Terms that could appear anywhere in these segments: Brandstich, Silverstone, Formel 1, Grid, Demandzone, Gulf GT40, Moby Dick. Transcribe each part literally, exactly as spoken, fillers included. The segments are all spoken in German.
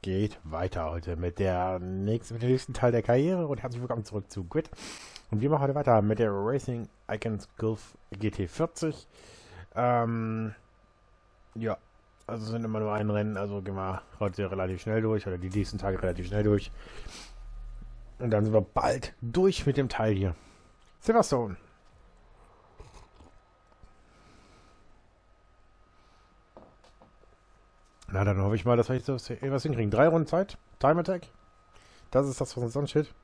Es geht weiter heute mit, der nächsten, mit dem nächsten Teil der Karriere und herzlich willkommen zurück zu Grid. Und wir machen heute weiter mit der Racing Icons Gulf G T vierzig. Ähm, ja, also sind immer nur ein Rennen, also gehen wir heute relativ schnell durch oder die nächsten Tage relativ schnell durch. Und dann sind wir bald durch mit dem Teil hier. Silverstone. Na, dann hoffe ich mal, dass wir jetzt was hinkriegen. Drei Runden Zeit. Time Attack. Das ist das, was uns ansteht.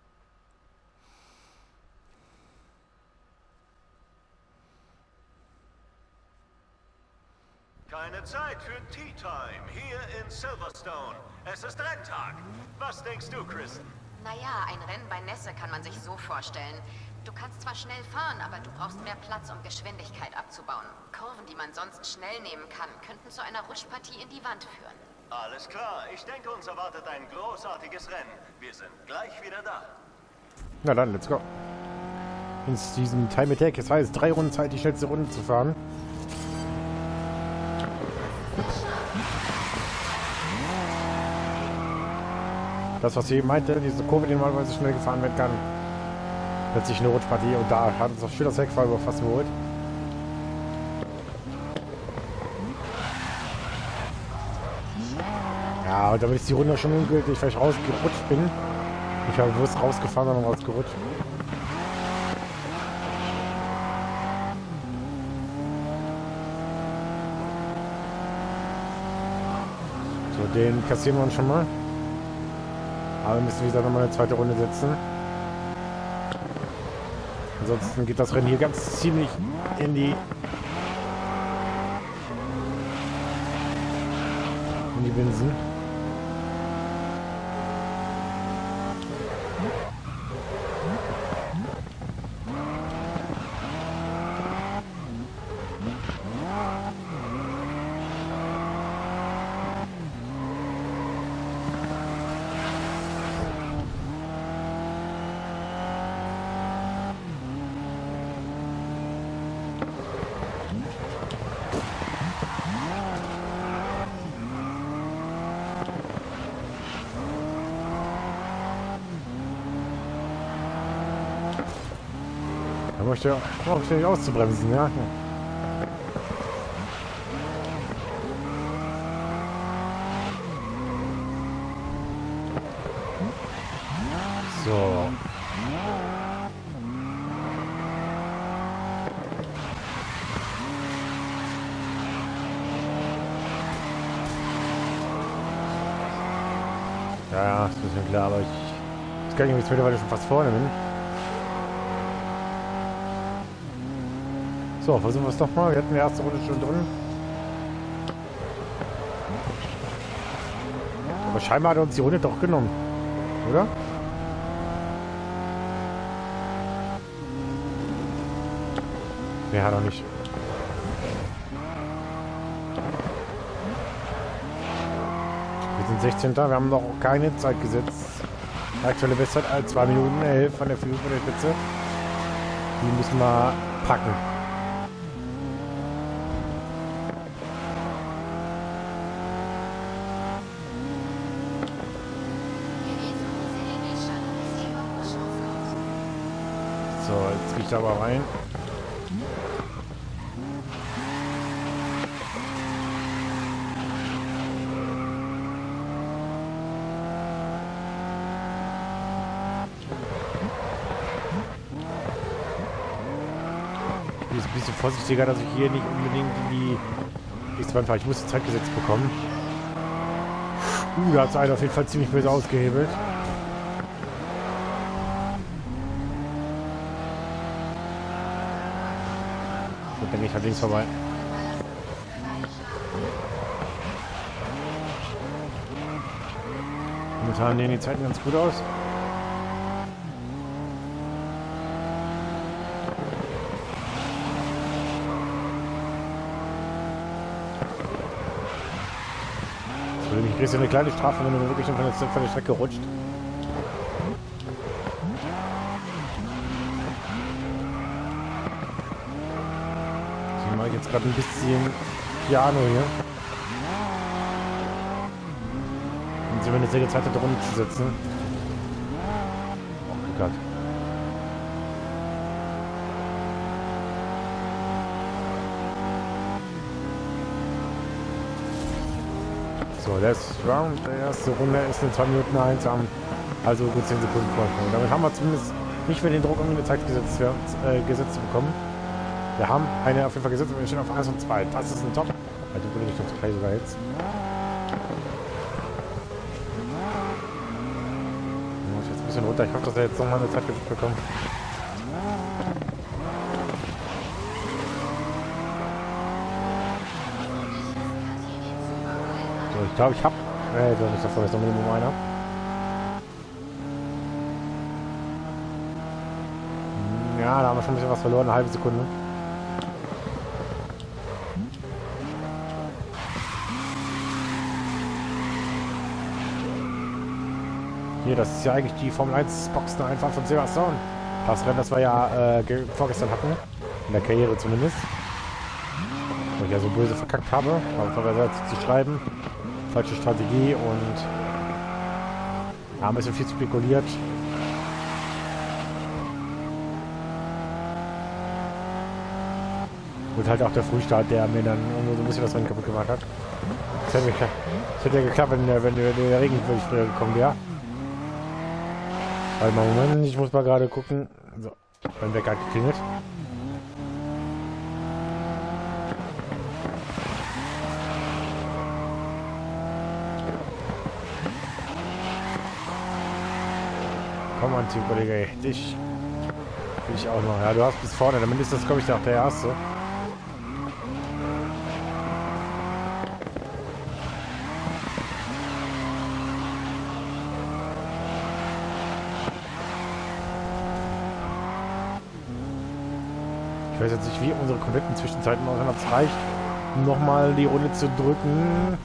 Keine Zeit für Tea Time hier in Silverstone. Es ist Renntag. Was denkst du, Chris? Naja, ein Rennen bei Nässe kann man sich so vorstellen. Du kannst zwar schnell fahren, aber du brauchst mehr Platz, um Geschwindigkeit abzubauen. Kurven, die man sonst schnell nehmen kann, könnten zu einer Rutschpartie in die Wand führen. Alles klar, ich denke, uns erwartet ein großartiges Rennen. Wir sind gleich wieder da. Na dann, let's go. In diesem Time Attack, es heißt drei Runden Zeit, die schnellste Runde zu fahren. Das, was ich eben meinte, diese Kurve, die normalerweise schnell gefahren werden kann. Plötzlich eine Rutschpartie und da hat uns auch schön das Heckfall fast geholt. Ja, und damit ist die Runde schon ungültig, weil ich rausgerutscht bin. Ich habe bewusst rausgefahren, sondern rausgerutscht. So, den kassieren wir uns schon mal. Aber wir müssen wieder nochmal eine zweite Runde setzen. Ansonsten geht das Rennen hier ganz ziemlich in die in die Binsen. Ich brauche ständig auszubremsen, ja. So. Ja, ja, ist ein bisschen klar, aber ich... Jetzt kann ich mich mittlerweile schon fast vorne hin. So, versuchen wir es doch mal. Wir hatten die erste Runde schon drin. Aber scheinbar hat er uns die Runde doch genommen. Oder? Nee, hat er nicht. Wir sind sechzehnter. Wir haben noch keine Zeit gesetzt. Die aktuelle Bestzeit als zwei Minuten elf von der Flügel von der Spitze. Die müssen wir packen. So, jetzt gehe ich da aber rein. Ich bin jetzt ein bisschen vorsichtiger, dass ich hier nicht unbedingt in die X zwei fahre. Ich muss die Zeit gesetzt bekommen. Uh, da hat es einer auf jeden Fall ziemlich böse ausgehebelt. Dann gehe ich halt links vorbei. Momentan sehen die Zeiten ganz gut aus. Ich kriege so eine kleine Strafe, wenn du wirklich von der, von der Strecke rutscht. Jetzt gerade ein bisschen Piano hier. Und sie mir eine sehr zweite Runde zu setzen. Oh Gott. So, das Round der erste Runde ist in zwei Minuten eins, haben also gut zehn Sekunden Vorsprung. Damit haben wir zumindest nicht mehr den Druck um die Zeit gesetzt, wir, äh, gesetzt bekommen. Wir haben eine auf jeden Fall gesetzt und wir stehen auf eins und zwei. Das ist ein Top. Also wurde ich jetzt gleich sogar jetzt. Ich muss jetzt ein bisschen runter. Ich hoffe, dass er jetzt nochmal eine Zeit bekommt. So, ich glaube, ich habe. Äh, doch nicht davor, jetzt noch Minimum einer. Ja, da haben wir schon ein bisschen was verloren, eine halbe Sekunde. Hier, das ist ja eigentlich die Formel eins Boxen einfach von Silverstone. Das Rennen, das wir ja äh, vorgestern hatten. In der Karriere zumindest. Wo ich ja so böse verkackt habe. Aber von der Seite zu schreiben. Falsche Strategie und ja, ein bisschen viel spekuliert. Und halt auch der Frühstart, der mir dann irgendwo so ein bisschen das Rennen kaputt gemacht hat. Das hätte, mich, das hätte ja geklappt, wenn der, wenn der, der Regen wirklich früher gekommen wäre. Warte mal, Moment, ich muss mal gerade gucken. So, mein Wecker hat geklingelt. Komm an, Teamkollege, ey. Dich will ich auch noch. Ja, du hast bis vorne, damit ist das, glaube ich, auch der Erste. Ich weiß jetzt nicht, wie unsere kompletten Zwischenzeiten aussehen, ob es reicht, um nochmal die Runde zu drücken.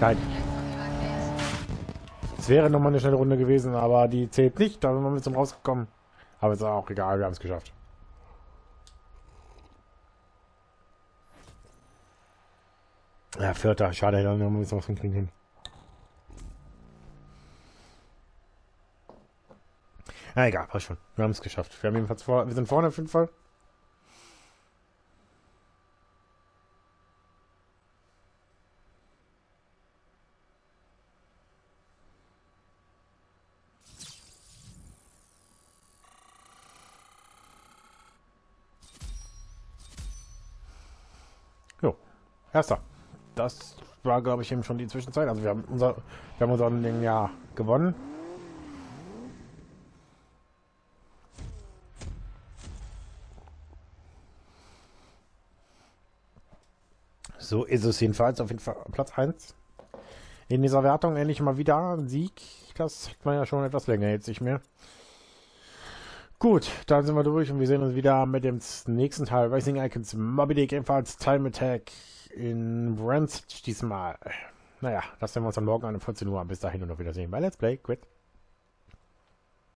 Nein. Es wäre nochmal eine schnelle Runde gewesen, aber die zählt nicht, da sind wir mit zum rausgekommen. Aber es ist auch egal, wir haben es geschafft. Ja, Vierter, schade, ich habe noch ein bisschen was hinkriegen hin. Na egal, passt schon, wir haben es geschafft. Wir haben jedenfalls vor, wir sind vorne auf jeden Fall. Erster. Das war, glaube ich, eben schon die Zwischenzeit. Also wir haben unser, wir haben unseren Ding ja gewonnen. So ist es jedenfalls. Auf jeden Fall Platz eins. In dieser Wertung endlich mal wieder ein Sieg. Das hat man ja schon etwas länger jetzt nicht mehr. Gut, dann sind wir durch und wir sehen uns wieder mit dem nächsten Teil. Racing Icons Moby Dick, ebenfalls Time Attack. In Brandstich diesmal. Naja, das sehen wir uns dann morgen an um vierzehn Uhr. Bis dahin und auf Wiedersehen bei Let's Play Grid.